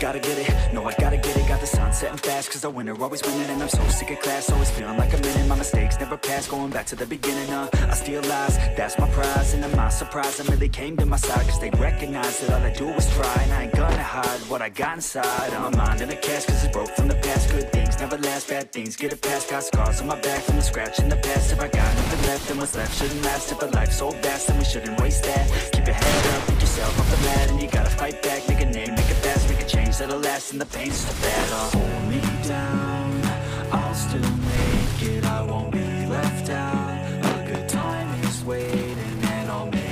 gotta get it, no I gotta get it. Got the sun setting fast, cause the winner always winning. And I'm so sick of class, always feeling like I'm in it. My mistakes never pass, going back to the beginning. I steal lies, that's my prize. And I'm not surprised, I really came to my side, cause they recognize that all I do is try. And I ain't gonna hide what I got inside. I'm mind in the cast, cause it's broke from the past. Good things never last, bad things get a pass. Got scars on my back from the scratch in the past. If I got nothing left, then what's left shouldn't last. If a life's so fast, then we shouldn't waste that. Keep your head up, pick yourself off the mat. And you gotta fight back, make a name, make it fast. Make a change that'll last, and the pain's just a battle. Hold me down, I'll still make it. I won't be left out, a good time is waiting. And I'll make it,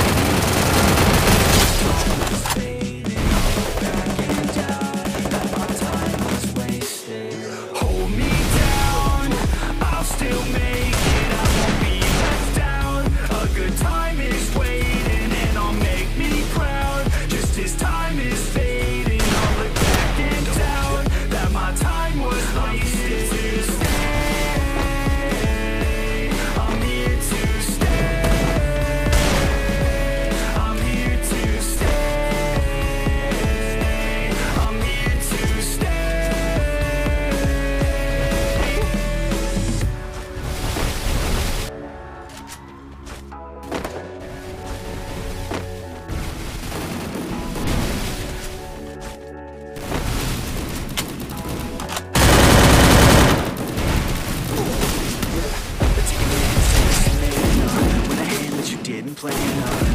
time is fading. I'll go back and down, that my time was wasted. Hold me down, I'll still make it. I won't be left down, a good time is waiting. And I'll make me proud, just this time is fading. The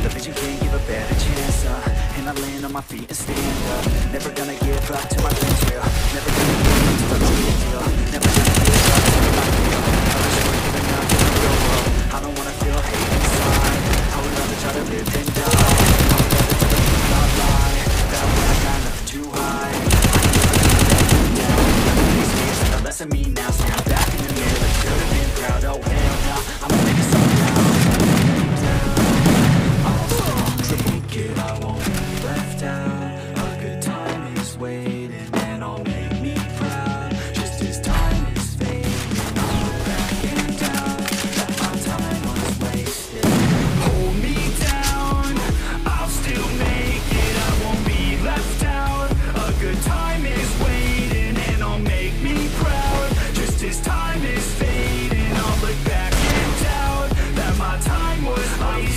vision can't give a better chance, and I land on my feet and stand up. Never gonna give up till my dreams real. Never gonna give up till I really feel. Never gonna give up till I feel. I'm sure giving up to the real world. I don't wanna feel hate inside. I would rather try to live than die. I would rather tell the people I lie, that I would have got nothing to hide. I ain't never gonna let them down. These days are the less of me now. So I'm back in the mirror, I could have been proud. Oh hell no, I'm gonna make it so proud. It, I won't be left out, a good time is waiting, and I'll make me proud, just as time is fading. I'll look back and down, that my time was wasted. Hold me down, I'll still make it. I won't be left out, a good time is waiting, and I'll make me proud, just as time is fading. I'll look back and down, that my time was wasted.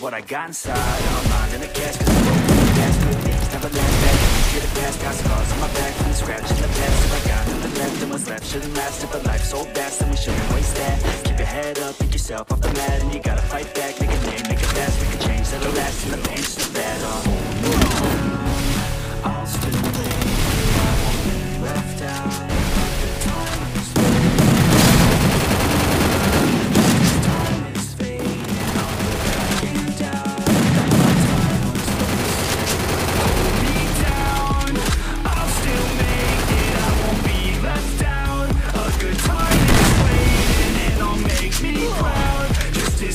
What I got inside, I'm mind in the cash, cause I'm broken in the past. Good things never last, bad things get a pass. Got scars on my back from the scratch in the past. If I got nothing left, then what's left shouldn't last. If a life's so fast, then we shouldn't waste that. Keep your head up, pick yourself off the mat. And you gotta fight back, make a name, make it fast. Make a change that'll last, and the pain's just a battle. I'll still wait, I won't be left out.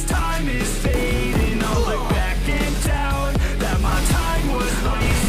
Time is fading, I'll look back and down, that my time was wasted.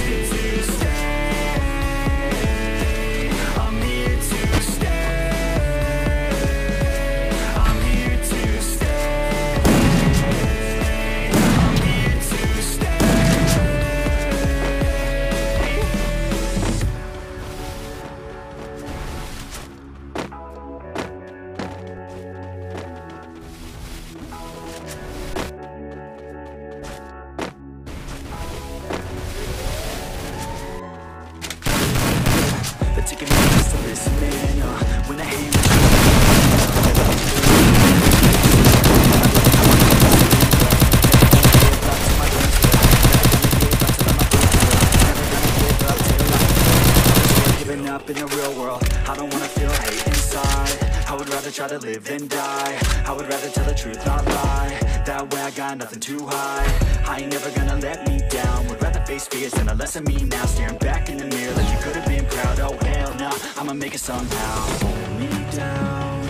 rather try to live than die. I would rather tell the truth, not lie. That way I got nothing to hide. I ain't never gonna let me down. Would rather face fears than a less of me now. Staring back in the mirror like you could've been proud. Oh hell nah, I'ma make it somehow. Hold me down,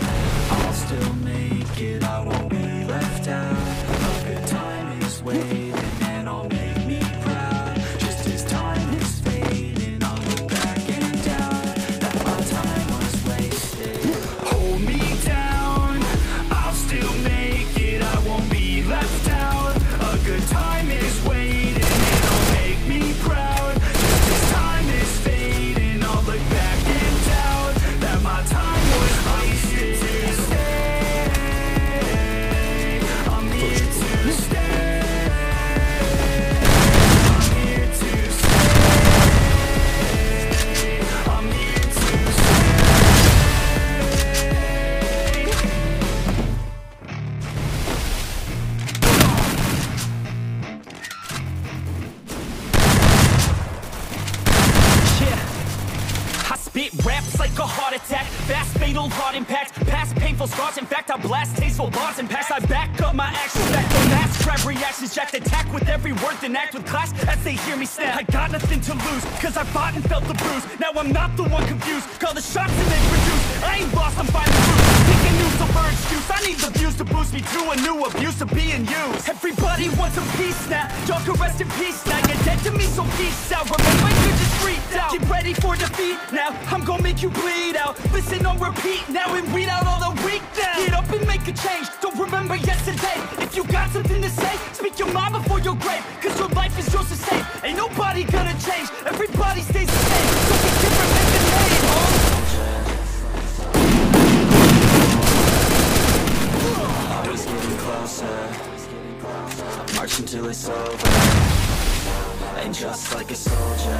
I'll still make it. I won't be left out. A good time is waiting and I'll make me proud. Just as time is fading, I'll go back and down. That my time was wasted. Hold me down, I'll still make it. I won't be left out. A good time is waiting and I'll make me proud. Just as time is fading, I'll look back and doubt that my time was wasted. Hard impacts, past painful scars. In fact, I blast tasteful bars and pass. I back up my actions, back the mask. Trap reactions, jacked attack with every word, then act with class as they hear me snap. I got nothing to lose, cause I fought and felt the bruise. Now I'm not the one confused, call the shots and they produce. I ain't lost, I'm finally loose. Picking new silver excuse, I need the views to boost me to a new abuse of being used. Everybody wants a peace now, y'all can rest in peace now. You're dead to me, so peace out. Remember you just freaked out. Get ready for defeat now, I'm gonna make you bleed out. Listen on repeat now and weed out all the weak now. Get up and make a change, don't remember yesterday. If you got something to say, speak your mind before your grave. Cause your life is yours to save, ain't nobody gonna change. Everybody stays the same, so be different, make the name, huh? Always getting closer, march until it's over. And just like a soldier,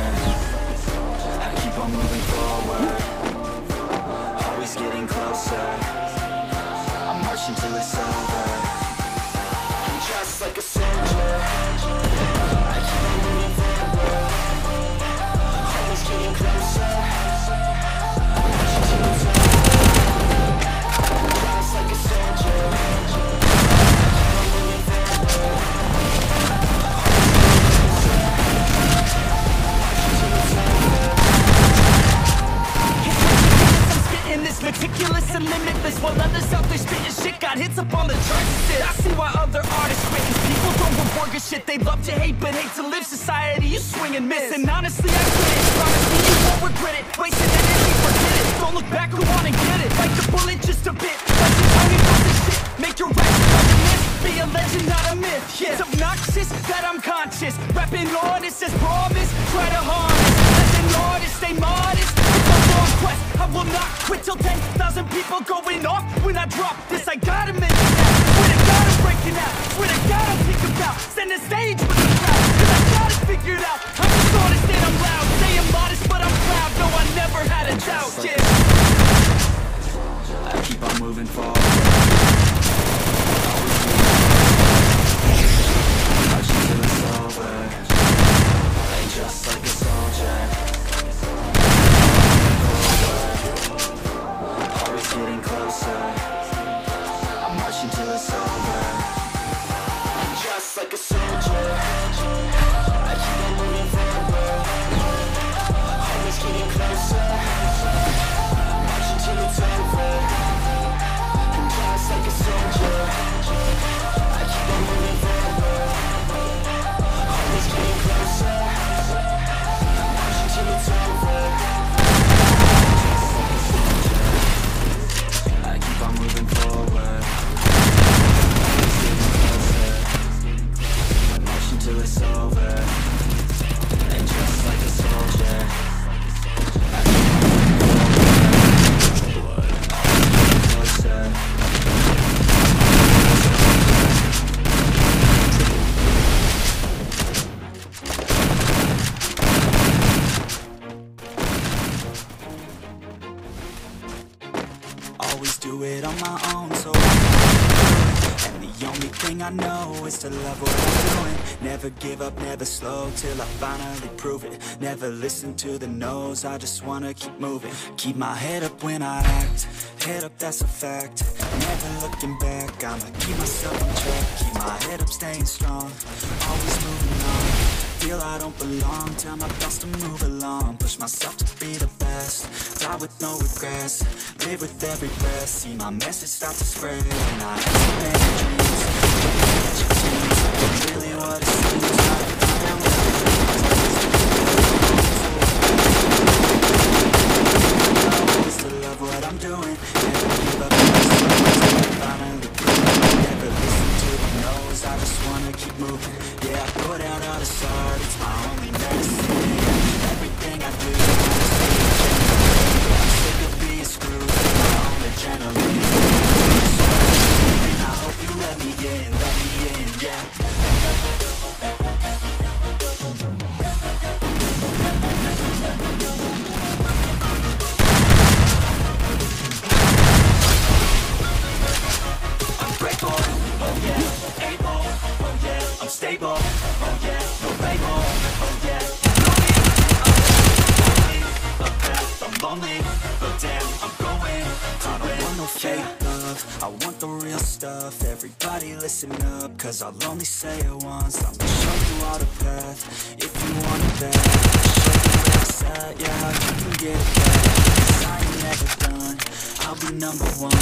I keep on moving forward. Always getting closer, I'm marching till it's over. I'm just like a soldier, I keep on moving forward. Always getting closer, I'm marching till it's over. I'm just like a soldier, I keep on moving forward. Always getting closer, I'm marching till it's over. In this meticulous and limitless, while others out there spitting shit, got hits up on the charts. I see why other artists quit. People don't reward good shit. They love to hate, but hate to live. Society, you swing and miss. And honestly, I quit it. Promise me you won't regret it. Wasted energy, forget it. Don't look back, go on and get it. Bite the bullet just a bit. Like the time you this shit. Make your actions like a myth. Be a legend, not a myth. Yeah. It's obnoxious that I'm conscious. Rapping honest as promise. Try to harness. As an artist, stay modest. I will not quit till 10,000 people going off. When I drop this, I gotta make it out. When I gotta break it out. When I gotta think about. Send a stage with the crowd. Cause I gotta figure it out. I'm just honest and I'm loud. Say I'm modest but I'm proud. No, I never had a doubt, yeah. I keep on moving forward. March until it's over. I ain't just like a soldier. Getting closer, I'm marching till it's over. I'm just like a soldier, I keep on moving forward. Always getting closer, I'm marching till it's over. I'm just like a soldier, I keep on moving forward. Always getting closer, I'm marching till it's over. I'm moving forward. I'm marching till it's over. And just like a soldier, I keep on moving forward. Always getting closer. Do it on my own, so and the only thing thing I know is to love what I'm doing. Never give up, never slow, till I finally prove it. Never listen to the no's, I just wanna keep moving. Keep my head up when I act, head up, that's a fact. Never looking back, I'ma keep myself on track. Keep my head up, staying strong, always moving on. Feel I don't belong, tell my thoughts to move along. Push myself to be the best, die with no regrets. Live with every breath, see my message start to spread. And I have so many dreams, but really what it seems. I always to love what I'm doing. Never give up, finally prove. Never listen to the no's, I just wanna keep moving. Yeah, I put out all the stars. Stable, oh yeah, no label, oh yeah. I'm lonely, but damn, I'm going. I don't want no fake love, I want the real stuff. Everybody listen up, cause I'll only say it once. I'ma show you all the path, if you want it back. I'll show you where it's at, yeah, you can get it back. Cause I ain't never done, I'll be #1.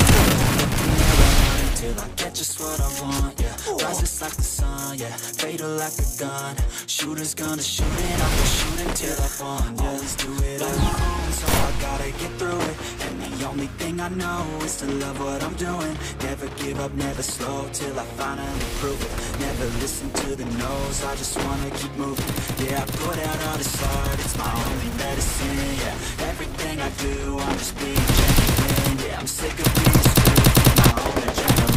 Till I get just what I want, yeah. Rise just like the sun, yeah. Fatal like a gun. Shooters gonna shoot it, I'm gonna shoot until I fall. Yeah. Always do it on my own, so I gotta get through it. And the only thing I know is to love what I'm doing. Never give up, never slow, till I finally prove it. Never listen to the no's, I just wanna keep moving. Yeah, I put out all this art, it's my only medicine, yeah. Everything I do, I'm just being genuine, yeah. I'm sick of being screwed, my own adrenaline.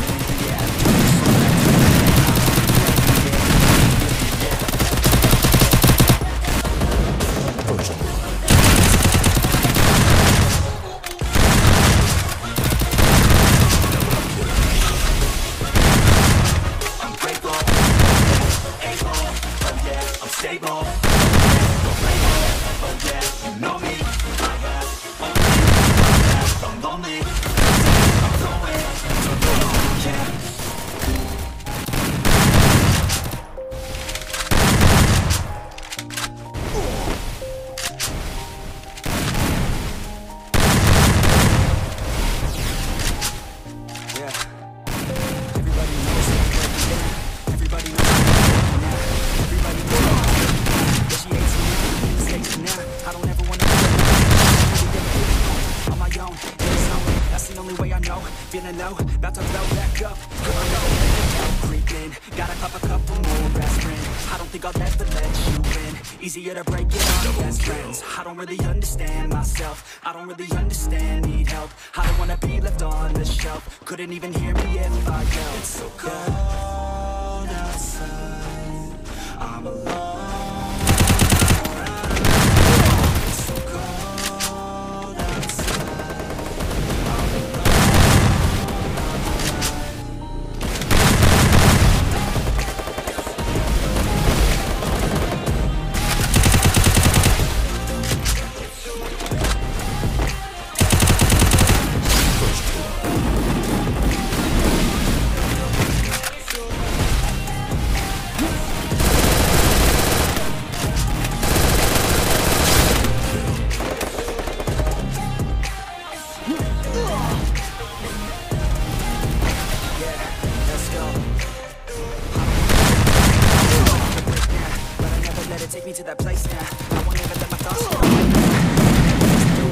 Feeling low, about to blow back up. Here I go, I'm creeping. Gotta pop a couple more aspirin. I don't think I'll ever let you win. Easier to break it off best friends. I don't really understand myself. I don't really understand, need help. I don't wanna be left on the shelf. Couldn't even hear me if I yelled. It's so cold outside, I'm alone. Take me to that place now. I won't ever let my thoughts go. I'm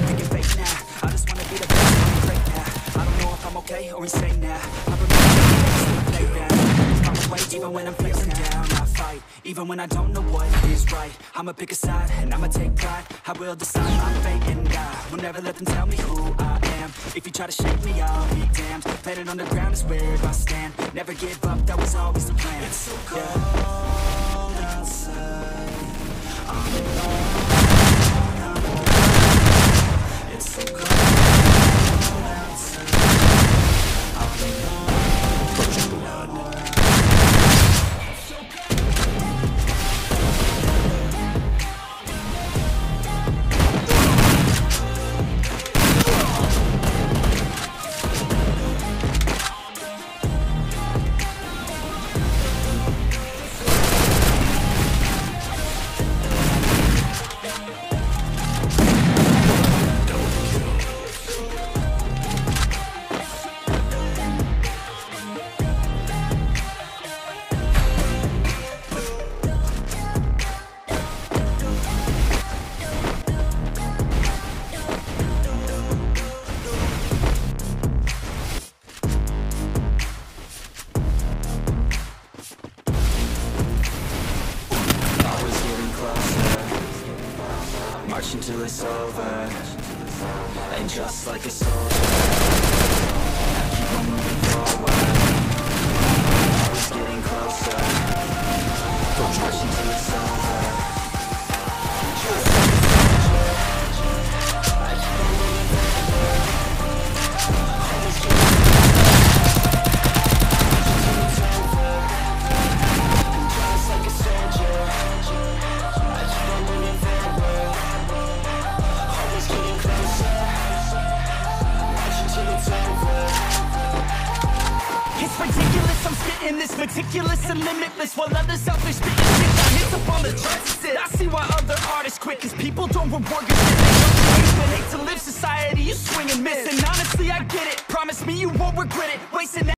thinking fake now. I just wanna be the best. I'm great now. I don't know if I'm okay or insane now. I remember the days I'm away, even when I'm facing down. I fight, even when I don't know what is right. I'ma pick a side and I'ma take pride. I will decide my fate and die. Will never let them tell me who I am. If you try to shake me, I'll be damned. Planet on the ground is where I stand. Never give up, that was always the plan. It's so cold outside. It's so cold outside. I'll be gone. marching till it's over, and just like a soldier, I keep on moving forward, always getting closer. Don't march until it's over. I'm spitting this meticulous and limitless, while others out there spitting shit that hits up on the charts. I see why other artists quit, cause people don't reward your shit. They don't hate, but hate to live society, you swing and miss. And honestly I get it, promise me you won't regret it, wasting